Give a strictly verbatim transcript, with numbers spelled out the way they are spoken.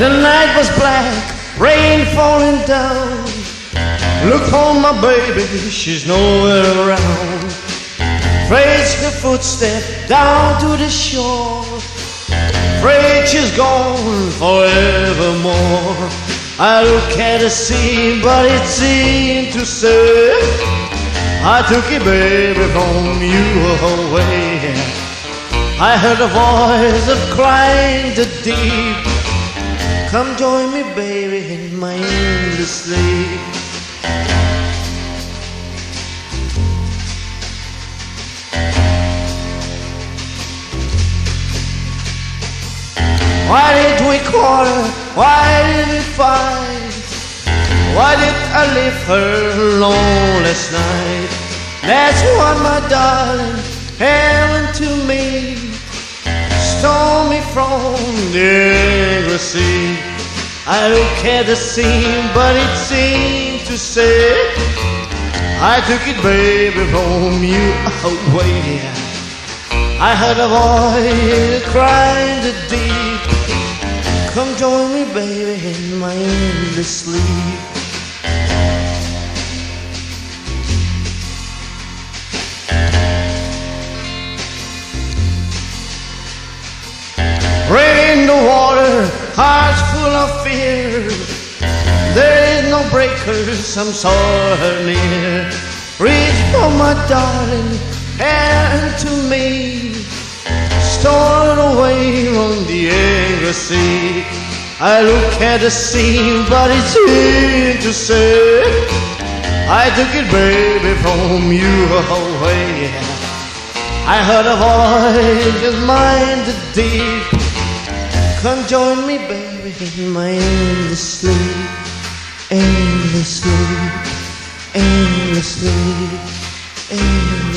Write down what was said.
The night was black, rain falling down. Look for my baby, she's nowhere around. Trace the footstep down to the shore. Afraid she's gone forevermore. I look at the sea, but it seemed to say, I took you, baby, from you away. I heard a voice that cried the deep, come join me, baby, in my endless sleep. Why did we quarrel? Why did we fight? Why did I leave her alone last night? That's what my darling happened to me. Stole me from the angry sea. I look at the scene, but it seemed to say, I took it, baby, from you away. I heard a voice crying the deep, come join me, baby, in my endless sleep. Rain in the water, hearts full of fear. There is no breakers, I'm so near. Reach for my darling, hand to me. Stolen away on the angry sea. I look at the sea, but it seemed to say, I took it, baby, from you away. I heard a voice that minded deep, come join me, baby, in my endless sleep, endless sleep, endless sleep, endless sleep.